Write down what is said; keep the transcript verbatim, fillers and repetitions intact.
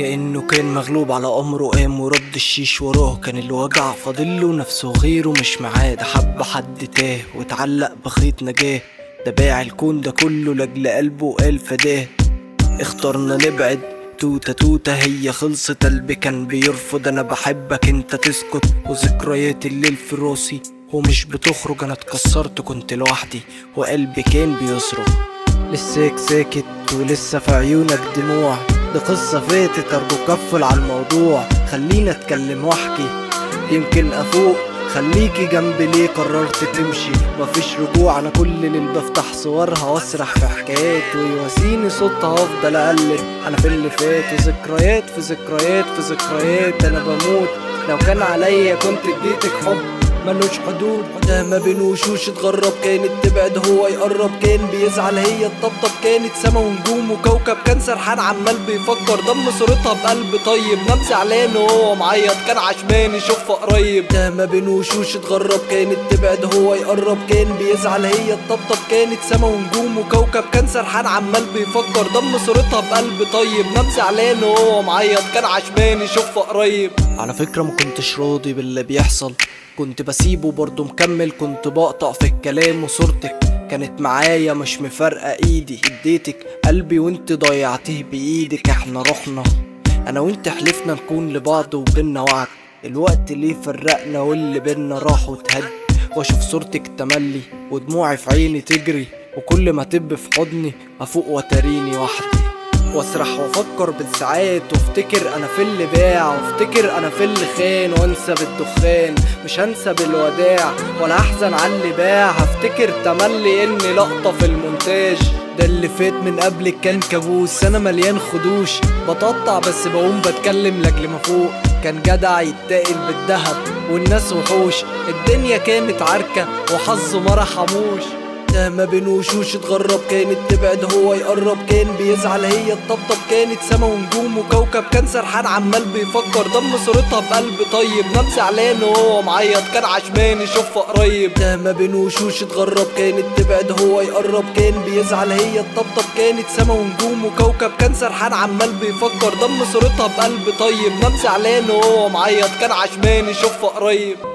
كأنه كان مغلوب على أمره، قام ورد الشيش وراه، كان الوجع فاضله نفسه غيره مش معاه، ده حب حد تاه واتعلق بخيط نجاه، ده باع الكون ده كله لاجل قلبه قال فداه. اخترنا نبعد توتة توتة هي خلصت، قلبي كان بيرفض انا بحبك انت تسكت، وذكريات الليل في راسي ومش بتخرج، انا اتكسرت كنت لوحدي وقلبي كان بيصرخ. لساك ساكت ولسه في عيونك دموع، دي قصة فاتت ارجوك قفل على الموضوع، خلينا اتكلم واحكي يمكن افوق، خليكي جنبي ليه قررت تمشي مفيش رجوع، انا كل ليل بفتح صورها واسرح في حكايات، ويواسيني صوتها افضل اقلب انا في اللي فات، وذكريات في ذكريات في ذكريات انا بموت، لو كان عليا كنت اديتك حب ملوش حدود. ده ما بين وشوش اتغرب، كانت تبعد هو يقرب، كان بيزعل هي تطبطب، كانت سما ونجوم وكوكب، كان سرحان عمال بيفكر، دم صورتها بقلب طيب، نام زعلان وهو معيط كان عشمان يشوفها قريب. ده ما بين وشوش اتغرب، كانت تبعد هو يقرب، كان بيزعل هي تطبطب، كانت سما ونجوم وكوكب، كان سرحان عمال بيفكر، دم صورتها بقلب طيب، نام زعلان وهو معيط كان عشمان يشوفها قريب. على فكرة ما كنتش راضي باللي بيحصل، كنت بسيبه برضه مكمل، كنت بقطع في الكلام، وصورتك كانت معايا مش مفارقة ايدي، اديتك قلبي وانت ضيعتيه بايدك، احنا رحنا انا وانت حلفنا نكون لبعض وبينا وعد، الوقت ليه فرقنا واللي بينا راح واتهد، واشوف صورتك تملي ودموعي في عيني تجري، وكل ما تب في حضني افوق وتريني وحدي، واسرح وافكر بالساعات، وافتكر انا في اللي باع، وافتكر انا في اللي خان، وانسى بالدخان مش هنسى بالوداع، ولا احزن على اللي باع، هفتكر تملي اني لقطه في المونتاج، ده اللي فات من قبل كان كابوس، انا مليان خدوش بتقطع بس بقوم بتكلم لاجل ما فوق، كان جدع يتاقل بالذهب والناس وحوش، الدنيا كانت عركه وحظه ما رحموش. ده ما بين وشوش اتغرب، كانت تبعد هو يقرب، كان بيزعل هي تطبطب، كانت سما ونجوم وكوكب، كان سرحان عمال بيفكر، دم صورتها بقلب طيب، نام زعلان وهو معيط كان عشمان يشوفها قريب. ده ما بين وشوش اتغرب، كانت تبعد هو يقرب، كان بيزعل هي تطبطب، كانت سما ونجوم وكوكب، كان سرحان عمال بيفكر، دم صورتها بقلب طيب، نام زعلان وهو معيط كان عشمان يشوفها قريب.